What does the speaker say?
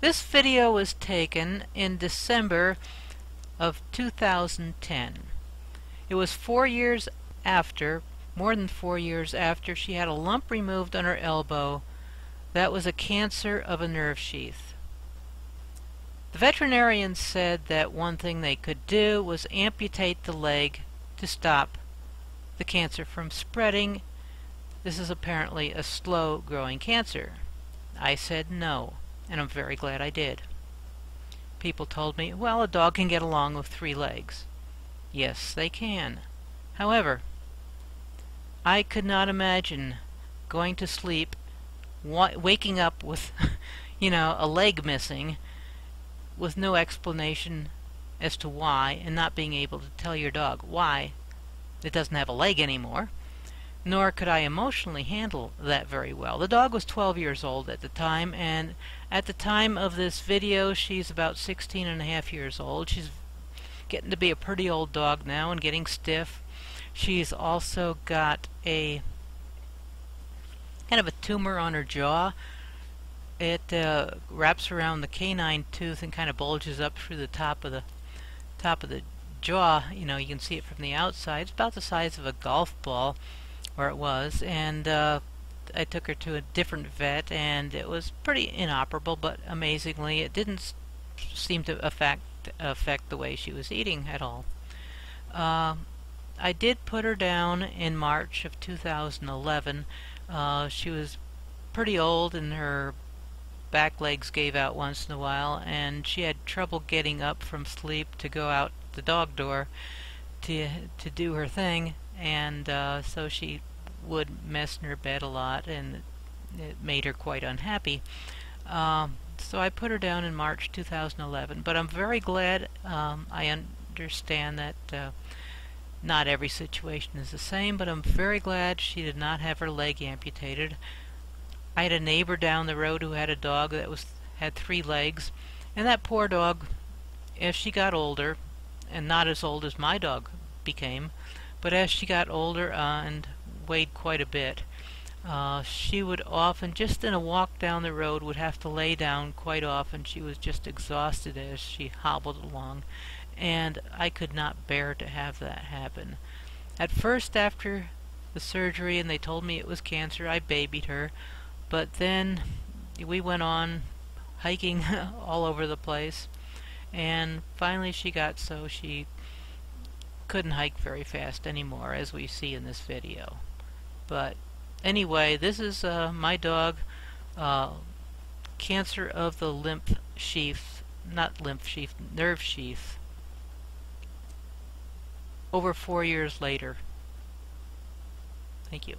This video was taken in December of 2010. It was 4 years after, more than 4 years after, she had a lump removed on her elbow that was a cancer of a nerve sheath. The veterinarian said that one thing they could do was amputate the leg to stop the cancer from spreading. This is apparently a slow-growing cancer. I said no, and I'm very glad I did. People told me, well, a dog can get along with 3 legs. Yes, they can. However, I could not imagine going to sleep, waking up with, a leg missing, with no explanation as to why, and not being able to tell your dog why it doesn't have a leg anymore, nor could I emotionally handle that very well. The dog was 12 years old at the time, and at the time of this video she's about 16.5 years old. She's getting to be a pretty old dog now and getting stiff. She's also got a kind of a tumor on her jaw. It wraps around the canine tooth and kind of bulges up through the top of the jaw. You can see it from the outside. It's about the size of a golf ball, or it was. And I took her to a different vet, and it was pretty inoperable. But amazingly, it didn't seem to affect the way she was eating at all. I did put her down in March of 2011. She was pretty old, and her back legs gave out once in a while, and she had trouble getting up from sleep to go out the dog door to do her thing, and so she would mess in her bed a lot, and it made her quite unhappy. So I put her down in March 2011, but I'm very glad. I understand that not every situation is the same, but I'm very glad she did not have her leg amputated. I had a neighbor down the road who had a dog that had 3 legs, and that poor dog, as she got older, and not as old as my dog became, but as she got older and weighed quite a bit, she would often, just in a walk down the road, would have to lay down quite often. She was just exhausted as she hobbled along, and I could not bear to have that happen. At first, after the surgery, and they told me it was cancer, I babied her. But then we went on hiking all over the place, and finally she got so she couldn't hike very fast anymore, as we see in this video. But anyway, this is my dog, cancer of the nerve sheath, over 4 years later. Thank you.